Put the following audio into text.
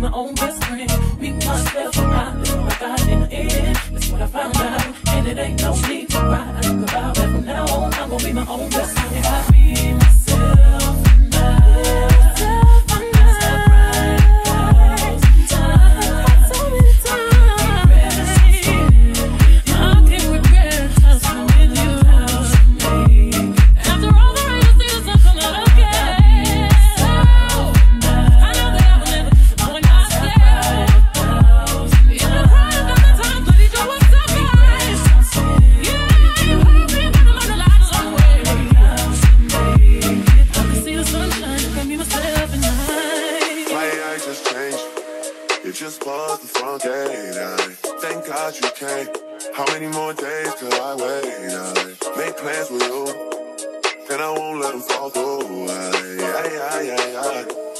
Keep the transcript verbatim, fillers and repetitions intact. my own best friend. Be myself and I live my God in the end. That's what I found out, and it ain't no need to ride. I think about it from now on. I'm gonna be my own best friend. If I be myself and I plans with you, and I won't let them fall through. I, I, I, I, I.